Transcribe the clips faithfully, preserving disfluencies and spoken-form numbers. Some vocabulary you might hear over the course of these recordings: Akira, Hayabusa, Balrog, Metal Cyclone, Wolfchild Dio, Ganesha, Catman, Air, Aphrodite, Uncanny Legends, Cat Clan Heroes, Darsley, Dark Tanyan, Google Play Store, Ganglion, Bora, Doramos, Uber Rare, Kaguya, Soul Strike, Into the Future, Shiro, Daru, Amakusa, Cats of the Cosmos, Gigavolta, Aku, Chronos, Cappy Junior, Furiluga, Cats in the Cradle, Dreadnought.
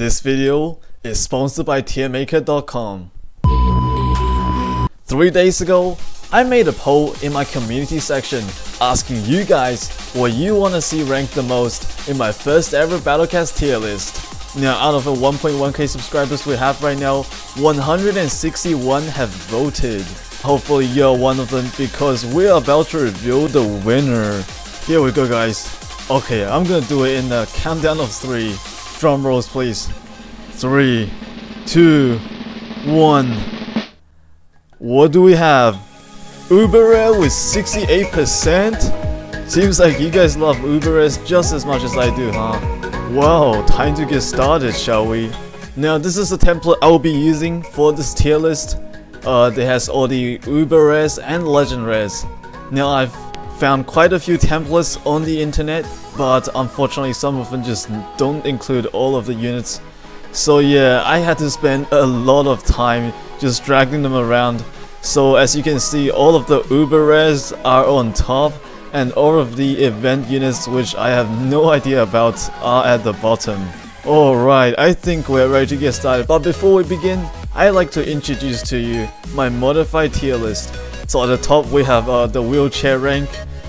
This video is sponsored by tier maker dot com. Three days ago, I made a poll in my community section asking you guys what you want to see ranked the most in my first ever Battle Cats tier list. Now, out of the one point one K subscribers we have right now, one hundred sixty-one have voted. Hopefully you're one of them because we're about to reveal the winner. Here we go, guys. Okay, I'm gonna do it in a countdown of three. Drum rolls, please. Three, two, one. What do we have? Uber Rare with sixty-eight percent? Seems like you guys love Uber Rares just as much as I do, huh? Wow, time to get started, shall we? Now, this is the template I'll be using for this tier list. Uh, it has all the Uber Rares and Legend Rares. Now, I've found quite a few templates on the internet, but unfortunately some of them just don't include all of the units. So yeah, I had to spend a lot of time just dragging them around. So as you can see, all of the Uber Rares are on top, and all of the event units which I have no idea about are at the bottom. Alright, I think we're ready to get started, but before we begin, I'd like to introduce to you my modified tier list. So at the top we have uh, the wheelchair rank,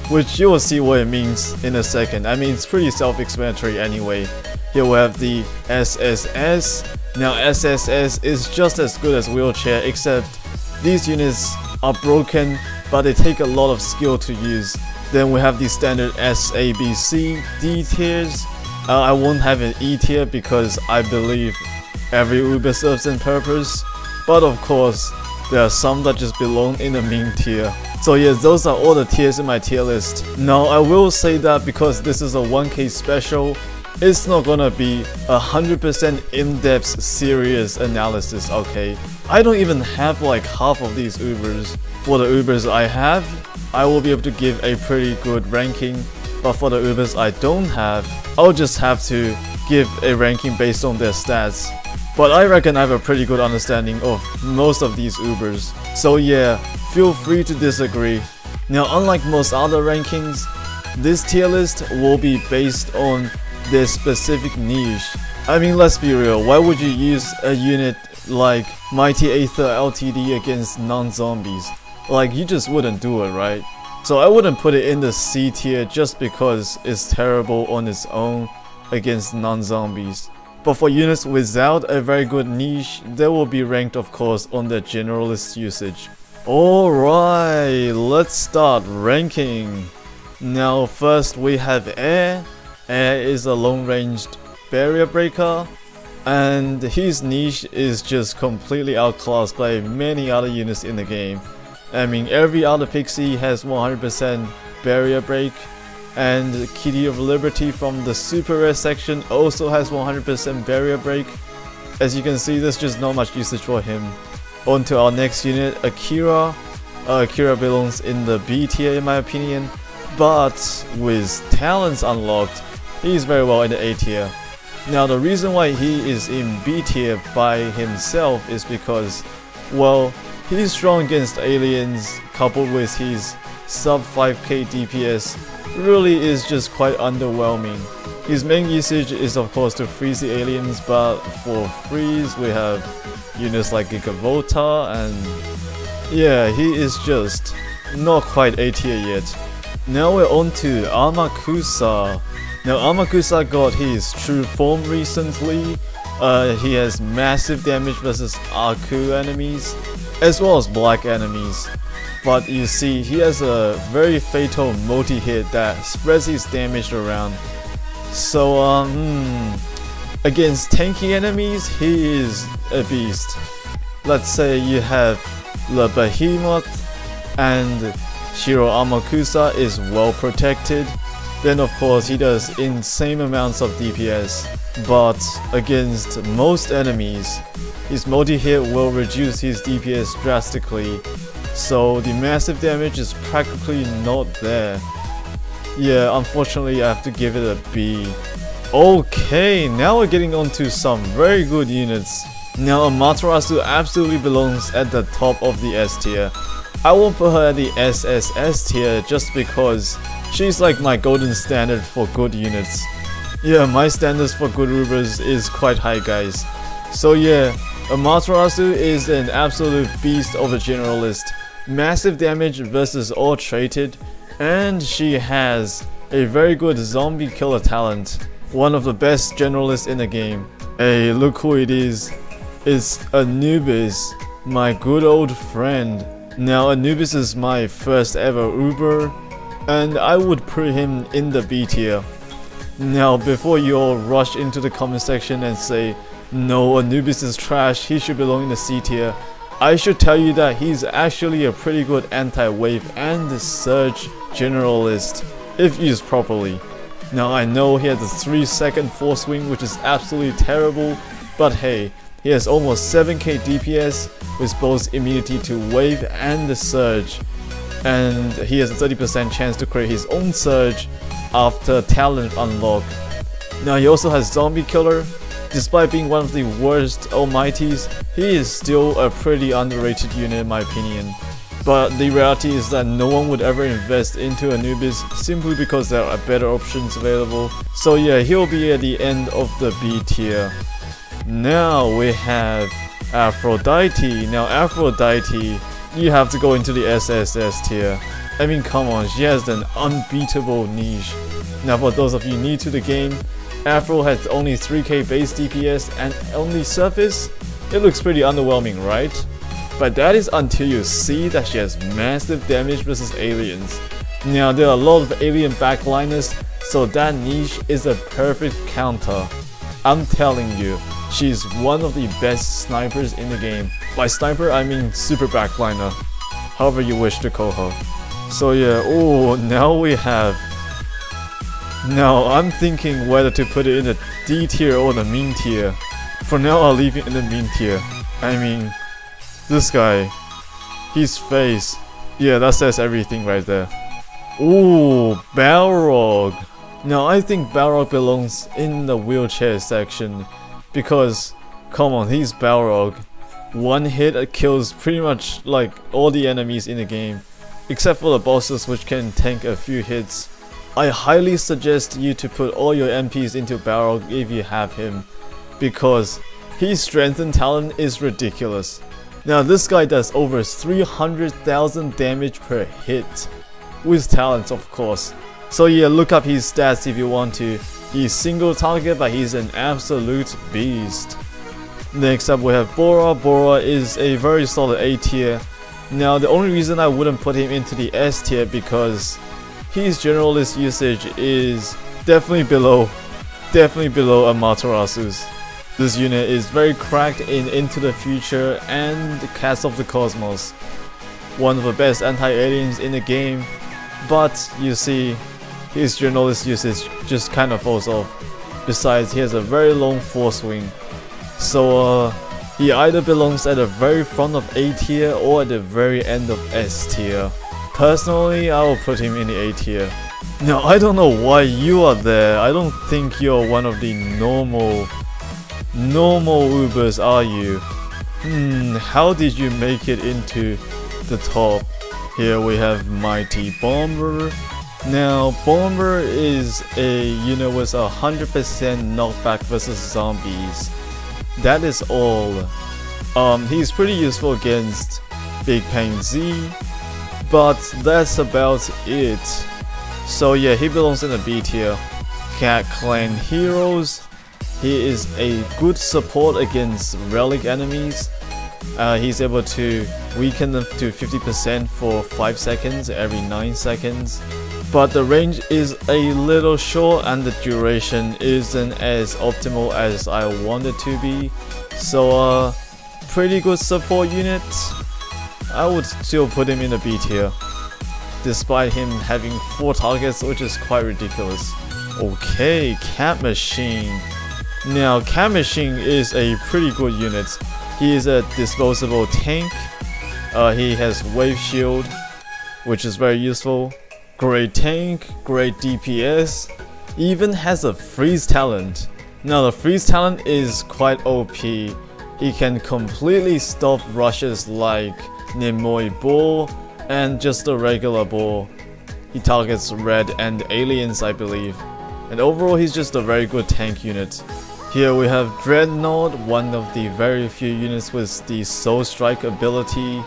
which you will see what it means in a second. I mean, it's pretty self-explanatory anyway. Here we have the S S S. Now S S S is just as good as wheelchair, except these units are broken, but they take a lot of skill to use. Then we have the standard S A B C D tiers. Uh, I won't have an E tier because I believe every Uber serves in purpose, but of course there are some that just belong in the meme tier. So yeah, those are all the tiers in my tier list. Now I will say that because this is a one K special, it's not gonna be a one hundred percent in-depth serious analysis, okay? I don't even have like half of these Ubers. For the Ubers I have, I will be able to give a pretty good ranking, but for the Ubers I don't have, I'll just have to give a ranking based on their stats. But I reckon I have a pretty good understanding of most of these Ubers. So yeah, feel free to disagree. Now, unlike most other rankings, this tier list will be based on their specific niche. I mean, let's be real, why would you use a unit like Mighty Aether L T D against non-zombies? Like, you just wouldn't do it, right? So I wouldn't put it in the C tier just because it's terrible on its own against non-zombies. But for units without a very good niche, they will be ranked, of course, on their generalist usage. Alright, let's start ranking. Now first we have Air. Air is a long-ranged barrier breaker, and his niche is just completely outclassed by many other units in the game. I mean, every other Pixie has one hundred percent barrier break, and Kitty of Liberty from the super rare section also has one hundred percent barrier break. As you can see, there's just not much usage for him. On to our next unit, Akira. Uh, Akira belongs in the B tier in my opinion, but with talents unlocked, he's very well in the A tier. Now the reason why he is in B tier by himself is because, well, he's strong against aliens, coupled with his sub five K D P S really is just quite underwhelming. His main usage is of course to freeze the aliens, but for freeze we have units like Gigavolta, and yeah, he is just not quite A tier yet. Now we're on to Amakusa. Now Amakusa got his true form recently. Uh, he has massive damage versus Aku enemies as well as black enemies. But you see, he has a very fatal multi-hit that spreads his damage around. So, um, mm, against tanky enemies, he is a beast. Let's say you have the Behemoth, and Shiro Amakusa is well protected. Then of course he does insane amounts of D P S, but against most enemies, his multi-hit will reduce his D P S drastically. So the massive damage is practically not there. Yeah, unfortunately I have to give it a B. Okay, now we're getting on to some very good units. Now Amaterasu absolutely belongs at the top of the S tier. I won't put her at the S S S tier just because she's like my golden standard for good units. Yeah, my standards for good Ubers is quite high, guys. So yeah, Amaterasu is an absolute beast of a generalist. Massive damage versus all traded, and she has a very good zombie killer talent. One of the best generalists in the game. Hey, look who it is. It's Anubis, my good old friend. Now Anubis is my first ever Uber, and I would put him in the B tier. Now before you all rush into the comment section and say, no, Anubis is trash, he should belong in the C tier, I should tell you that he's actually a pretty good anti-wave and surge generalist, if used properly. Now I know he has a three second four swing which is absolutely terrible, but hey, he has almost seven K D P S with both immunity to wave and the surge. And he has a thirty percent chance to create his own surge after talent unlock. Now he also has zombie killer. Despite being one of the worst almighties, he is still a pretty underrated unit in my opinion. But the reality is that no one would ever invest into Anubis simply because there are better options available. So yeah, he'll be at the end of the B tier. Now we have Aphrodite. Now Aphrodite, you have to go into the S S S tier. I mean, come on, she has an unbeatable niche. Now for those of you new to the game, Aphro has only three K base D P S and only surface. It looks pretty underwhelming, right? But that is until you see that she has massive damage versus aliens. Now there are a lot of alien backliners, so that niche is a perfect counter. I'm telling you, she's one of the best snipers in the game. By sniper, I mean super backliner, however you wish to call her. So yeah, oh, now we have... Now I'm thinking whether to put it in the D tier or the mean tier. For now, I'll leave it in the mean tier. I mean, this guy, his face, yeah, that says everything right there. Ooh, Balrog. Now I think Balrog belongs in the wheelchair section, because come on, he's Balrog. One hit kills pretty much like all the enemies in the game, except for the bosses which can tank a few hits. I highly suggest you to put all your M Ps into Balrog if you have him, because his strength and talent is ridiculous. Now this guy does over three hundred thousand damage per hit, with talents of course. So yeah, look up his stats if you want to. He's single target, but he's an absolute beast. Next up we have Bora. Bora is a very solid A tier. Now the only reason I wouldn't put him into the S tier because his generalist usage is definitely below, definitely below Amaterasu's. This unit is very cracked in Into the Future and Cats of the Cosmos. One of the best anti-aliens in the game, but you see his generalist usage just kind of falls off. Besides, he has a very long four swing. So uh, he either belongs at the very front of A tier or at the very end of S tier. Personally, I will put him in the A tier. Now, I don't know why you are there. I don't think you're one of the normal, normal Ubers, are you? Hmm, how did you make it into the top? Here we have Mighty Bomber. Now, Bomber is a unit with a one hundred percent knockback versus zombies. That is all. Um, he's pretty useful against Big Bang Z, but that's about it. So yeah, he belongs in the B tier. Cat Clan Heroes. He is a good support against relic enemies. Uh, he's able to weaken them to fifty percent for five seconds every nine seconds. But the range is a little short and the duration isn't as optimal as I want it to be. So uh, pretty good support unit. I would still put him in the B tier, despite him having four targets, which is quite ridiculous. Okay, Cat Machine. Now Cat Machine is a pretty good unit. He is a disposable tank. Uh, he has wave shield, which is very useful. Great tank, great D P S, even has a freeze talent. Now the freeze talent is quite O P. He can completely stop rushes like Nemoi Ball and just a regular ball. He targets red and aliens, I believe. and overall he's just a very good tank unit. Here we have Dreadnought, one of the very few units with the Soul Strike ability.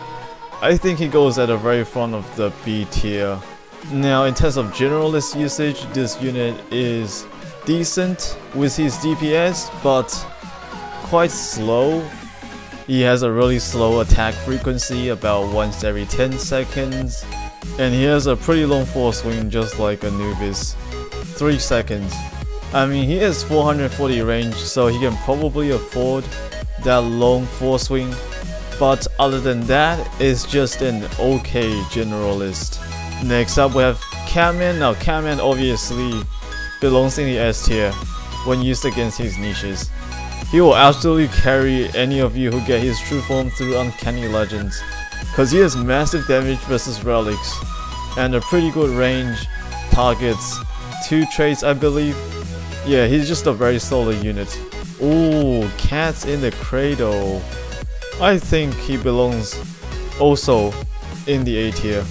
I think he goes at the very front of the B tier. Now in terms of generalist usage, this unit is decent with his D P S, but quite slow. He has a really slow attack frequency, about once every ten seconds. And he has a pretty long force swing, just like Anubis, three seconds. I mean, he has four hundred forty range, so he can probably afford that long force swing. But other than that, it's just an okay generalist. Next up we have Catman. Now Catman obviously belongs in the S tier when used against his niches. He will absolutely carry any of you who get his true form through Uncanny Legends, cause he has massive damage versus relics and a pretty good range, targets, two traits I believe. Yeah, he's just a very solid unit. Ooh, Cats in the Cradle. I think he belongs also in the A tier.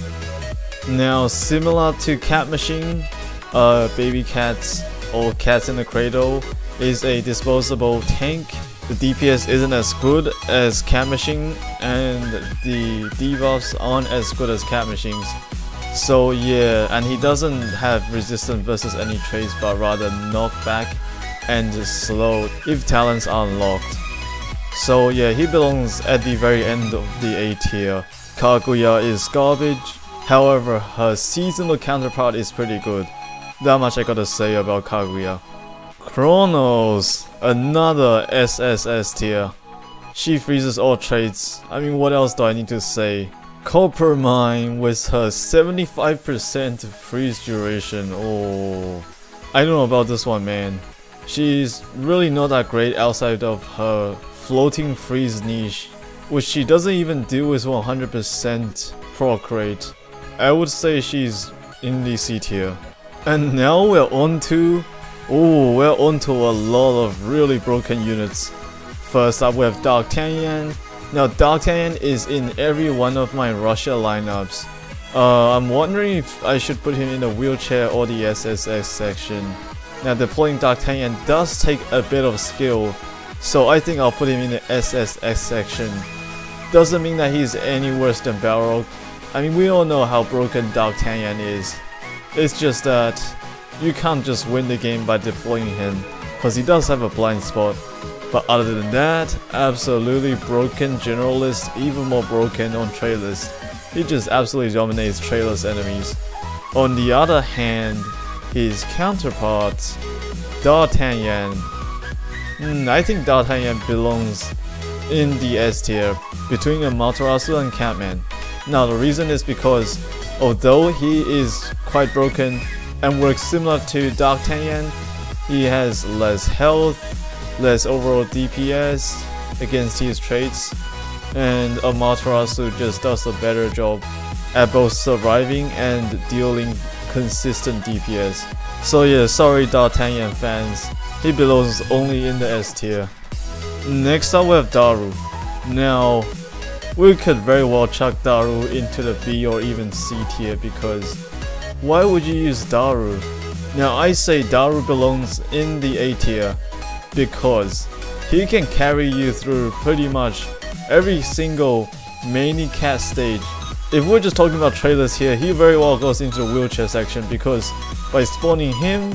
Now similar to Cat Machine, uh, Baby Cats or Cats in the Cradle is a disposable tank. The D P S isn't as good as Cat Machine and the debuffs aren't as good as Cat Machine's. So yeah, and he doesn't have resistance versus any traits, but rather knockback and slow if talents are unlocked. So yeah, he belongs at the very end of the A tier. Kaguya is garbage, however her seasonal counterpart is pretty good. That much I gotta say about Kaguya. Chronos, another S S S tier. She freezes all traits. I mean, what else do I need to say? Coppermine with her seventy-five percent freeze duration. Oh, I don't know about this one, man. She's really not that great outside of her floating freeze niche, which she doesn't even do with one hundred percent proc rate. I would say she's in the C tier. And now we're on to Oh, we're onto a lot of really broken units. First up we have Dark Tanyan. Now Dark Tanyan is in every one of my Russia lineups. Uh, I'm wondering if I should put him in the wheelchair or the S S S section. Now deploying Dark Tanyan does take a bit of skill, so I think I'll put him in the S S S section. Doesn't mean that he's any worse than Balrog. I mean, we all know how broken Dark Tanyan is. It's just that you can't just win the game by deploying him, cause he does have a blind spot. But other than that, absolutely broken generalist, even more broken on trade list. He just absolutely dominates trade list enemies. On the other hand, his counterpart, D'Artagnan. Hmm, I think D'Artagnan belongs in the S tier, between Amaterasu and Catman. Now the reason is because although he is quite broken and works similar to Dark Tanyan, he has less health, less overall D P S against his traits, and Amaterasu just does a better job at both surviving and dealing consistent D P S. So yeah, sorry Dark Tanyan fans, he belongs only in the S tier. Next up we have Daru. Now we could very well chuck Daru into the B or even C tier, because why would you use Daru? Now I say Daru belongs in the A tier because he can carry you through pretty much every single mini cat stage. If we're just talking about trailers here, he very well goes into the wheelchair section, because by spawning him,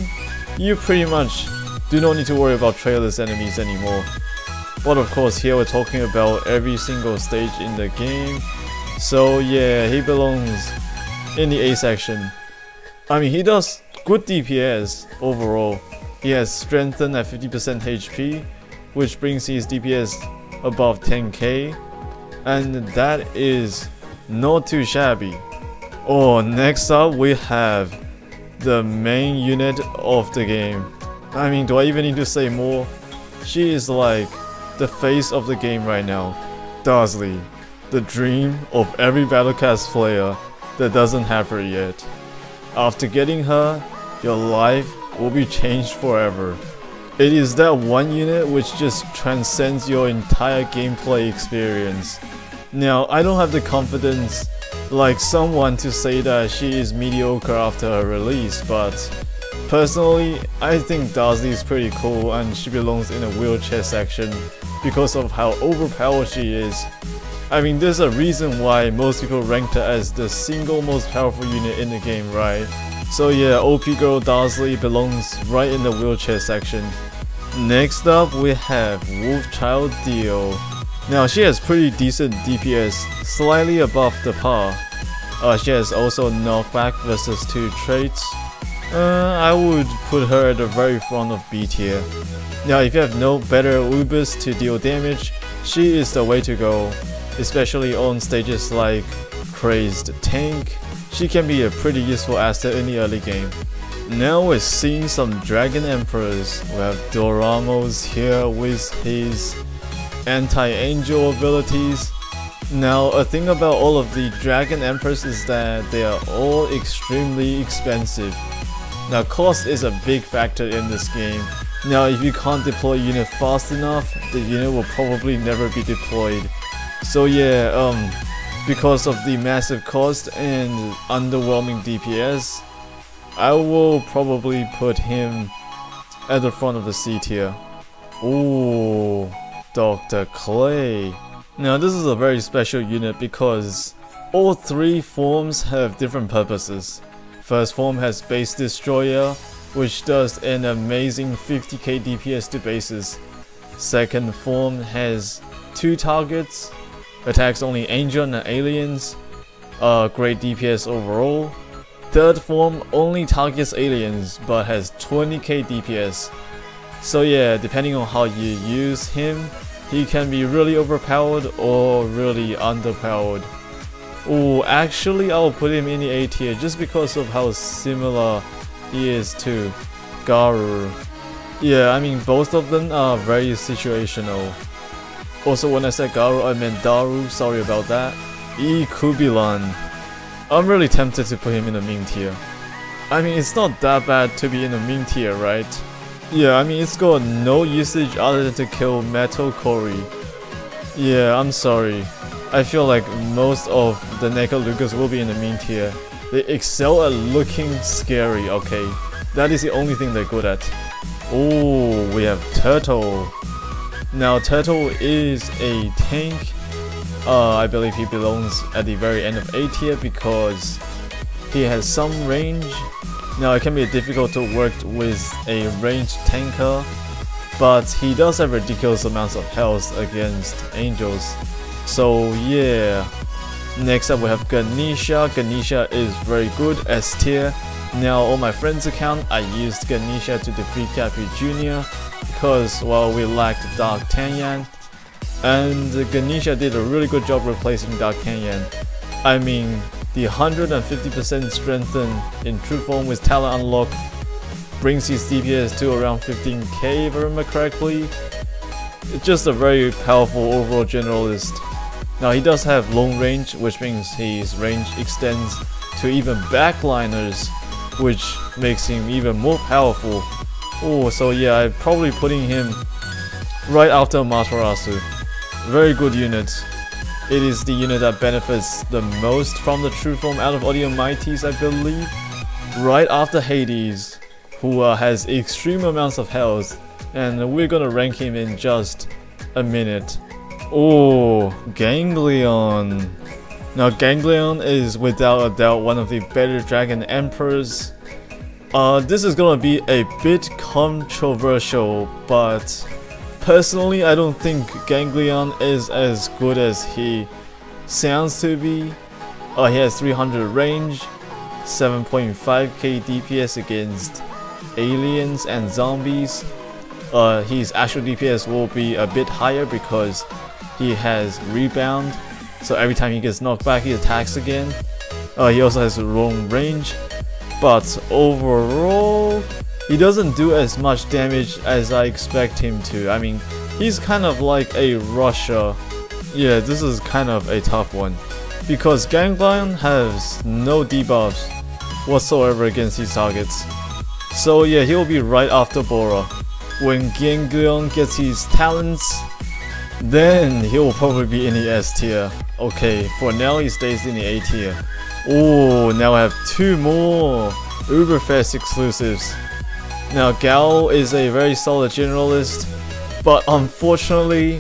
you pretty much do not need to worry about trailers enemies anymore. But of course here we're talking about every single stage in the game. So yeah, he belongs in the A section. I mean, he does good D P S overall. He has strengthened at fifty percent H P, which brings his D P S above ten K, and that is not too shabby. Oh, next up we have the main unit of the game. I mean, do I even need to say more? She is like the face of the game right now. Darsley, the dream of every Battle Cats player that doesn't have her yet. After getting her, your life will be changed forever. It is that one unit which just transcends your entire gameplay experience. Now, I don't have the confidence like someone to say that she is mediocre after her release, but Personally, I think Darsley is pretty cool and she belongs in a wheelchair section because of how overpowered she is. I mean, there's a reason why most people ranked her as the single most powerful unit in the game, right? So yeah, O P girl Darsley belongs right in the wheelchair section. Next up we have Wolfchild Dio. Now she has pretty decent D P S, slightly above the par. Uh, she has also knockback versus two traits. Uh, I would put her at the very front of B tier. Now if you have no better Ubers to deal damage, she is the way to go. Especially on stages like Crazed Tank, she can be a pretty useful asset in the early game. Now we're seeing some Dragon Emperors. We have Doramos here with his anti-angel abilities. Now a thing about all of the Dragon Emperors is that they are all extremely expensive. Now cost is a big factor in this game. Now if you can't deploy a unit fast enough, the unit will probably never be deployed. So yeah, um, because of the massive cost and underwhelming D P S, I will probably put him at the front of the C tier. Ooh, Doctor Clay. Now this is a very special unit because all three forms have different purposes. First form has Base Destroyer, which does an amazing fifty K D P S to bases. Second form has two targets. Attacks only angel and aliens, uh, great D P S overall. Third form only targets aliens but has twenty K D P S. So yeah, depending on how you use him, he can be really overpowered or really underpowered. Ooh, actually I'll put him in the A tier just because of how similar he is to Daru. Yeah, I mean both of them are very situational. Also, when I said Garu, I meant Daru, sorry about that. E. Kubilan. I'm really tempted to put him in the meme tier. I mean, it's not that bad to be in the meme tier, right? Yeah, I mean, it's got no usage other than to kill Metal Cory. Yeah, I'm sorry. I feel like most of the Necalugas will be in the meme tier. They excel at looking scary, okay? That is the only thing they're good at. Oh, we have Turtle. Now Turtle is a tank. uh, I believe he belongs at the very end of A tier because he has some range. Now it can be difficult to work with a ranged tanker, but he does have ridiculous amounts of health against angels, so yeah. Next up we have Ganesha. Ganesha is very good, S tier. Now on my friend's account I used Ganesha to defeat Cappy Junior because, well, we lacked Dark Tanyan, and Ganesha did a really good job replacing Dark Tanyan. I mean, the one hundred fifty percent strengthen in true form with talent unlock brings his D P S to around fifteen K if I remember correctly. It's just a very powerful overall generalist. Now he does have long range, which means his range extends to even backliners, which makes him even more powerful. Oh, so yeah, I'm probably putting him right after Amaterasu. Very good unit. It is the unit that benefits the most from the true form out of all the Almighties, I believe. Right after Hades, who uh, has extreme amounts of health, and we're gonna rank him in just a minute. Oh, Ganglion. Now Ganglion is without a doubt one of the better Dragon Emperors. Uh, this is gonna be a bit controversial, but personally I don't think Ganglion is as good as he sounds to be. Uh, he has three hundred range, seven point five K D P S against aliens and zombies. Uh, his actual D P S will be a bit higher because he has rebound, so every time he gets knocked back he attacks again. Uh, he also has long range. But overall, he doesn't do as much damage as I expect him to. I mean, he's kind of like a rusher. Yeah, this is kind of a tough one, because Ganglion has no debuffs whatsoever against his targets. So yeah, he'll be right after Bora. When Ganglion gets his talents, then he'll probably be in the S tier. Okay, for now he stays in the A tier. Oh, now I have two more Uberfest exclusives. Now, Gao is a very solid generalist, but unfortunately,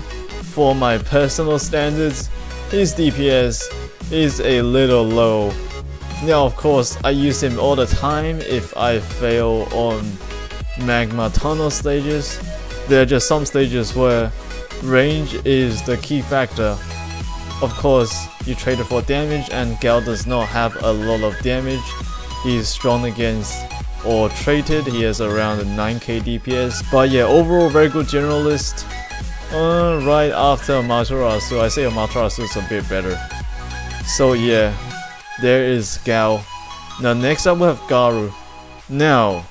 for my personal standards, his D P S is a little low. Now, of course, I use him all the time if I fail on magma tunnel stages. There are just some stages where range is the key factor. Of course, you trade it for damage, and Gao does not have a lot of damage. He is strong against or traded. He has around nine K D P S. But yeah, overall very good generalist. Uh, right after Amaterasu. I say Amaterasu is a bit better. So yeah, there is Gao. Now next up we have Daru. Now,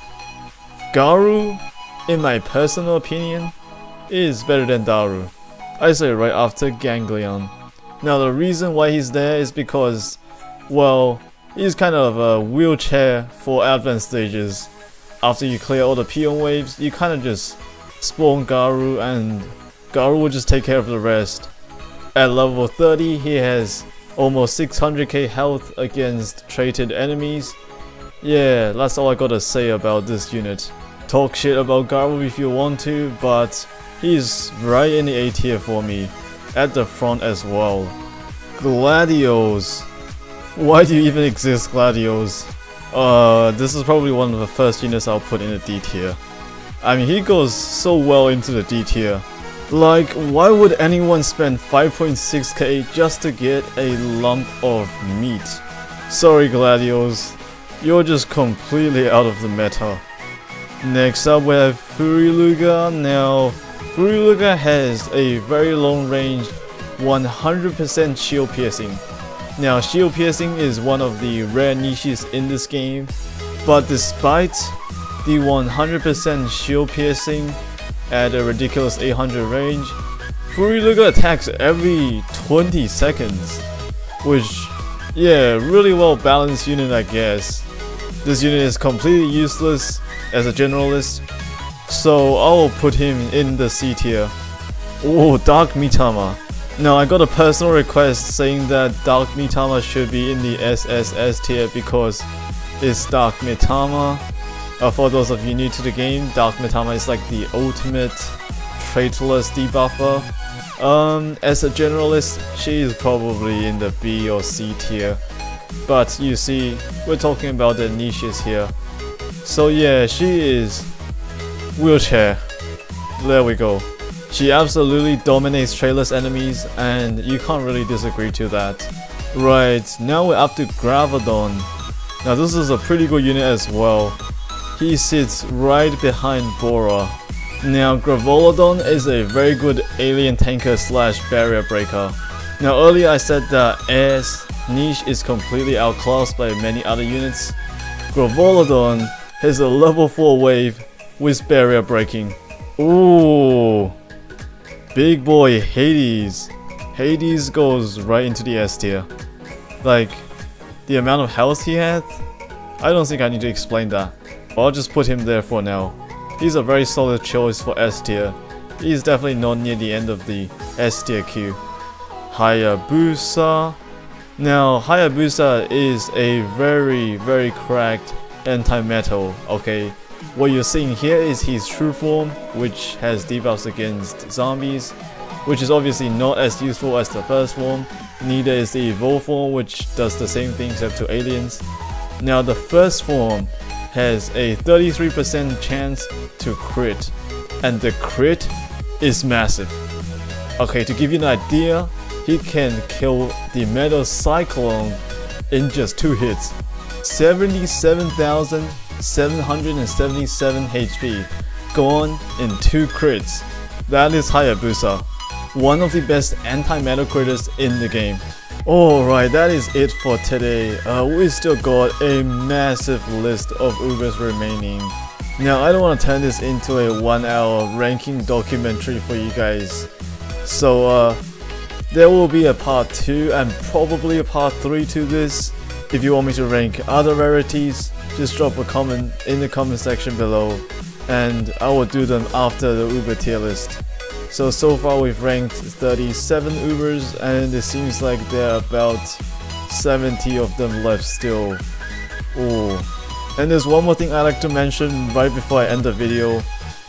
Daru, in my personal opinion, is better than Daru. I say right after Ganglion. Now the reason why he's there is because, well, he's kind of a wheelchair for advanced stages. After you clear all the peon waves, you kind of just spawn Daru and Daru will just take care of the rest. At level thirty, he has almost six hundred K health against traded enemies. Yeah, that's all I gotta say about this unit. Talk shit about Daru if you want to, but he's right in the A tier for me. At the front as well. Gladios. Why do you even exist, Gladios? Uh, this is probably one of the first units I'll put in the D tier. I mean, he goes so well into the D tier. Like, why would anyone spend five point six K just to get a lump of meat? Sorry, Gladios. You're just completely out of the meta. Next up, we have Furiluga. Now, Furiluga has a very long range, one hundred percent shield piercing. Now, shield piercing is one of the rare niches in this game, but despite the one hundred percent shield piercing at a ridiculous eight hundred range, Furiluga attacks every twenty seconds, which, yeah, really well balanced unit I guess. This unit is completely useless as a generalist, so I'll put him in the C tier. Oh, Dark Mitama. Now I got a personal request saying that Dark Mitama should be in the S S S tier because it's Dark Mitama. Uh, for those of you new to the game, Dark Mitama is like the ultimate traitorless debuffer. Um, as a generalist, she is probably in the B or C tier. But you see, we're talking about the niches here. So yeah, she is wheelchair. There we go. She absolutely dominates traitorless enemies, and you can't really disagree to that. Right, now we're up to Gravolodon. Now this is a pretty good unit as well. He sits right behind Bora. Now Gravolodon is a very good alien tanker slash barrier breaker. Now earlier I said that Air's niche is completely outclassed by many other units. Gravolodon has a level four wave with barrier breaking. Ooh! Big boy Hades. Hades goes right into the S tier. Like, the amount of health he had? I don't think I need to explain that, but I'll just put him there for now. He's a very solid choice for S tier. He's definitely not near the end of the S tier queue. Hayabusa. Now, Hayabusa is a very, very cracked anti-metal, okay? What you're seeing here is his true form, which has debuffs against zombies, which is obviously not as useful as the first form. Neither is the evolve form, which does the same thing except to aliens. Now the first form has a thirty-three percent chance to crit, and the crit is massive. Okay, to give you an idea, he can kill the Metal Cyclone in just two hits. seventy-seven thousand seven hundred seventy-seven H P gone in two crits. That is Hayabusa, one of the best anti-metal critters in the game. Alright, that is it for today. Uh, we still got a massive list of Ubers remaining. Now I don't want to turn this into a one hour ranking documentary for you guys, so uh, there will be a part two and probably a part three to this. If you want me to rank other rarities, just drop a comment in the comment section below and I will do them after the Uber tier list. So, so far we've ranked thirty-seven Ubers and it seems like there are about seventy of them left still. Ooh. And there's one more thing I'd like to mention right before I end the video.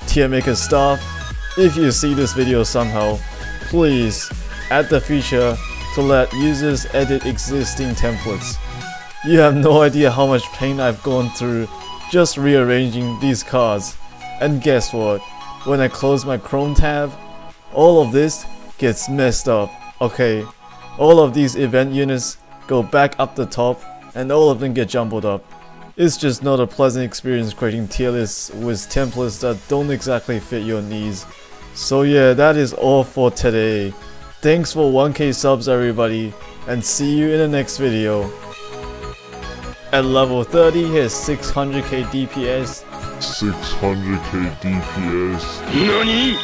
TierMaker staff, if you see this video somehow, please add the feature to let users edit existing templates. You have no idea how much pain I've gone through just rearranging these cards. And guess what? When I close my Chrome tab, all of this gets messed up. Okay, all of these event units go back up the top and all of them get jumbled up. It's just not a pleasant experience creating tier lists with templates that don't exactly fit your needs. So yeah, that is all for today. Thanks for one K subs everybody, and see you in the next video. At level thirty, here's six hundred K D P S. six hundred K D P S. NANI?